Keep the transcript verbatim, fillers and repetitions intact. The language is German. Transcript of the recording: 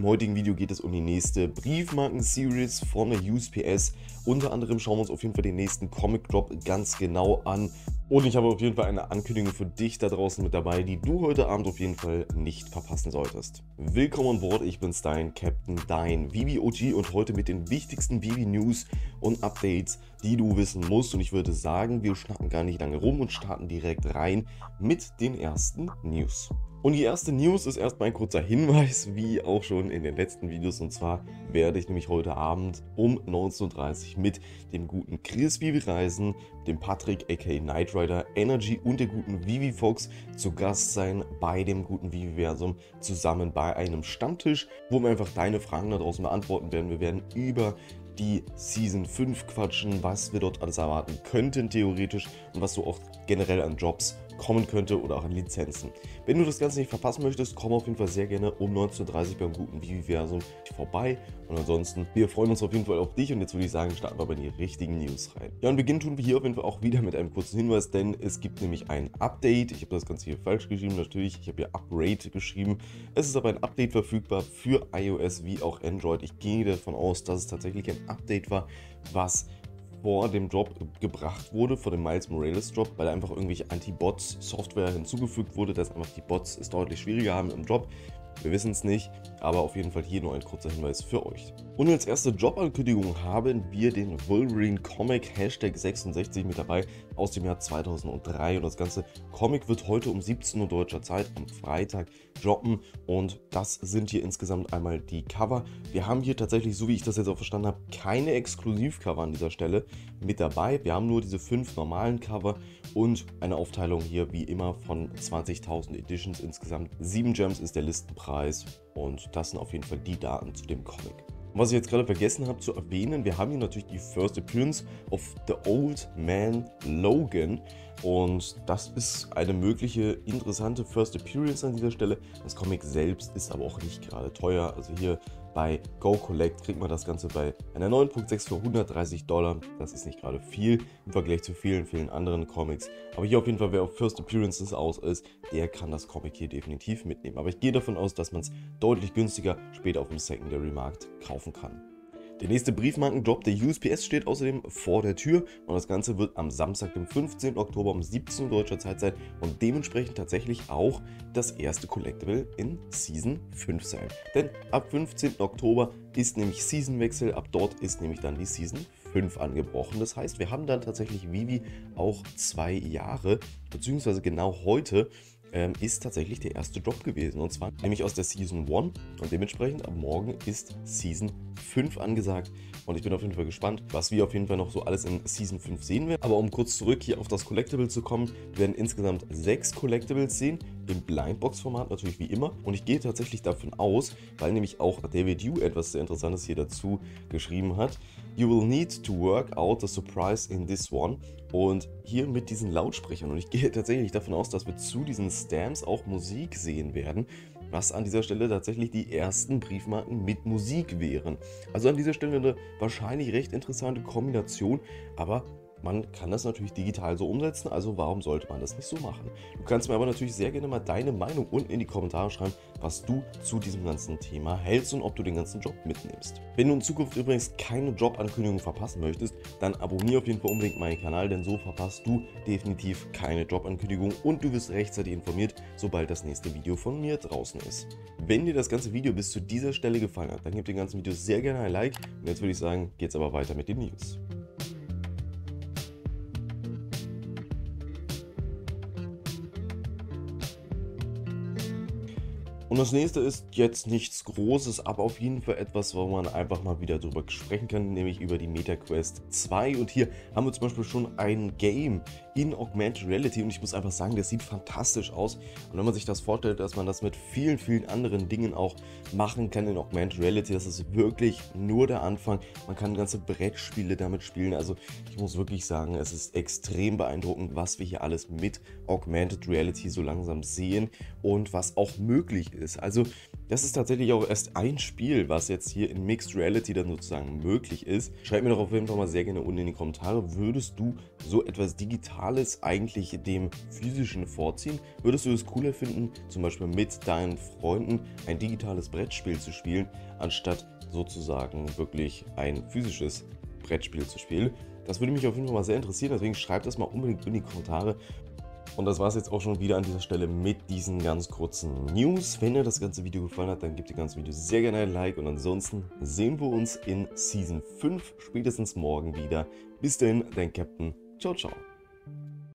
Im heutigen Video geht es um die nächste Briefmarken-Series von der U S P S. Unter anderem schauen wir uns auf jeden Fall den nächsten Comic-Drop ganz genau an. Und ich habe auf jeden Fall eine Ankündigung für dich da draußen mit dabei, die du heute Abend auf jeden Fall nicht verpassen solltest. Willkommen an Bord, ich bin's dein Captain, dein Vivi O G und heute mit den wichtigsten Vivi News und Updates, die du wissen musst. Und ich würde sagen, wir schnacken gar nicht lange rum und starten direkt rein mit den ersten News. Und die erste News ist erstmal ein kurzer Hinweis, wie auch schon in den letzten Videos, und zwar werde ich nämlich heute Abend um neunzehn Uhr dreißig mit dem guten Chris Vivi reisen, dem Patrick aka Knight Rider Energy und der guten Vivi Fox zu Gast sein bei dem guten Vivi-Versum zusammen bei einem Stammtisch, wo wir einfach deine Fragen da draußen beantworten werden. Wir werden über die Season fünf quatschen, was wir dort alles erwarten könnten theoretisch und was du auch generell an Jobs kommen könnte oder auch an Lizenzen. Wenn du das Ganze nicht verpassen möchtest, komm auf jeden Fall sehr gerne um neunzehn Uhr dreißig beim guten Vivi-Versum vorbei. Und ansonsten, wir freuen uns auf jeden Fall auf dich und jetzt würde ich sagen, starten wir bei den richtigen News rein. Ja, und beginnen tun wir hier auf jeden Fall auch wieder mit einem kurzen Hinweis, denn es gibt nämlich ein Update. Ich habe das Ganze hier falsch geschrieben, natürlich. Ich habe hier Upgrade geschrieben. Es ist aber ein Update verfügbar für iOS wie auch Android. Ich gehe davon aus, dass es tatsächlich ein Update war, was vor dem Drop gebracht wurde, vor dem Miles Morales Drop, weil einfach irgendwelche Anti-Bots-Software hinzugefügt wurde, dass einfach die Bots es deutlich schwieriger haben im Drop. Wir wissen es nicht, aber auf jeden Fall hier nur ein kurzer Hinweis für euch. Und als erste Jobankündigung haben wir den Wolverine Comic Hashtag sechsundsechzig mit dabei aus dem Jahr zweitausenddrei. Und das ganze Comic wird heute um siebzehn Uhr deutscher Zeit am Freitag droppen. Und das sind hier insgesamt einmal die Cover. Wir haben hier tatsächlich, so wie ich das jetzt auch verstanden habe, keine Exklusivcover an dieser Stelle mit dabei. Wir haben nur diese fünf normalen Cover und eine Aufteilung hier wie immer von zwanzigtausend Editions insgesamt. sieben Gems ist der Listenpreis. Und das sind auf jeden Fall die Daten zu dem Comic. Was ich jetzt gerade vergessen habe zu erwähnen, wir haben hier natürlich die First Appearance of the Old Man Logan. Und das ist eine mögliche interessante First Appearance an dieser Stelle. Das Comic selbst ist aber auch nicht gerade teuer. Also hier bei GoCollect kriegt man das Ganze bei einer neun Punkt sechs für hundertdreißig Dollar. Das ist nicht gerade viel im Vergleich zu vielen, vielen anderen Comics. Aber hier auf jeden Fall, wer auf First Appearances aus ist, der kann das Comic hier definitiv mitnehmen. Aber ich gehe davon aus, dass man es deutlich günstiger später auf dem Secondary-Markt kaufen kann. Der nächste Briefmarken-Drop der U S P S steht außerdem vor der Tür und das Ganze wird am Samstag, dem fünfzehnten Oktober um siebzehn Uhr deutscher Zeit sein und dementsprechend tatsächlich auch das erste Collectible in Season fünf sein. Denn ab fünfzehnten Oktober ist nämlich Seasonwechsel, ab dort ist nämlich dann die Season fünf angebrochen. Das heißt, wir haben dann tatsächlich Vivi auch zwei Jahre, beziehungsweise genau heute ist tatsächlich der erste Drop gewesen und zwar nämlich aus der Season eins und dementsprechend ab morgen ist Season fünf angesagt und ich bin auf jeden Fall gespannt, was wir auf jeden Fall noch so alles in Season fünf sehen werden. Aber um kurz zurück hier auf das Collectible zu kommen, wir werden insgesamt sechs Collectibles sehen, im Blindbox-Format natürlich wie immer und ich gehe tatsächlich davon aus, weil nämlich auch David Yu etwas sehr Interessantes hier dazu geschrieben hat, you will need to work out the surprise in this one. Und hier mit diesen Lautsprechern. Und ich gehe tatsächlich davon aus, dass wir zu diesen Stamps auch Musik sehen werden, was an dieser Stelle tatsächlich die ersten Briefmarken mit Musik wären. Also an dieser Stelle eine wahrscheinlich recht interessante Kombination, aber man kann das natürlich digital so umsetzen, also warum sollte man das nicht so machen? Du kannst mir aber natürlich sehr gerne mal deine Meinung unten in die Kommentare schreiben, was du zu diesem ganzen Thema hältst und ob du den ganzen Job mitnimmst. Wenn du in Zukunft übrigens keine Jobankündigung verpassen möchtest, dann abonniere auf jeden Fall unbedingt meinen Kanal, denn so verpasst du definitiv keine Jobankündigung und du wirst rechtzeitig informiert, sobald das nächste Video von mir draußen ist. Wenn dir das ganze Video bis zu dieser Stelle gefallen hat, dann gib dem ganzen Video sehr gerne ein Like und jetzt würde ich sagen, geht's aber weiter mit den News. Und das nächste ist jetzt nichts Großes, aber auf jeden Fall etwas, wo man einfach mal wieder drüber sprechen kann, nämlich über die MetaQuest zwei. Und hier haben wir zum Beispiel schon ein Game in Augmented Reality und ich muss einfach sagen, das sieht fantastisch aus. Und wenn man sich das vorstellt, dass man das mit vielen, vielen anderen Dingen auch machen kann in Augmented Reality, das ist wirklich nur der Anfang. Man kann ganze Brettspiele damit spielen. Also ich muss wirklich sagen, es ist extrem beeindruckend, was wir hier alles mit Augmented Reality so langsam sehen und was auch möglich ist. Ist. Also das ist tatsächlich auch erst ein Spiel, was jetzt hier in Mixed Reality dann sozusagen möglich ist. Schreib mir doch auf jeden Fall mal sehr gerne unten in die Kommentare, würdest du so etwas digital Morales eigentlich dem physischen vorziehen? Würdest du es cooler finden, zum Beispiel mit deinen Freunden ein digitales Brettspiel zu spielen, anstatt sozusagen wirklich ein physisches Brettspiel zu spielen? Das würde mich auf jeden Fall mal sehr interessieren, deswegen schreibt das mal unbedingt in die Kommentare. Und das war es jetzt auch schon wieder an dieser Stelle mit diesen ganz kurzen News. Wenn dir das ganze Video gefallen hat, dann gebt dem ganzen Video sehr gerne ein Like. Und ansonsten sehen wir uns in Season fünf spätestens morgen wieder. Bis dahin, dein Captain. Ciao, ciao.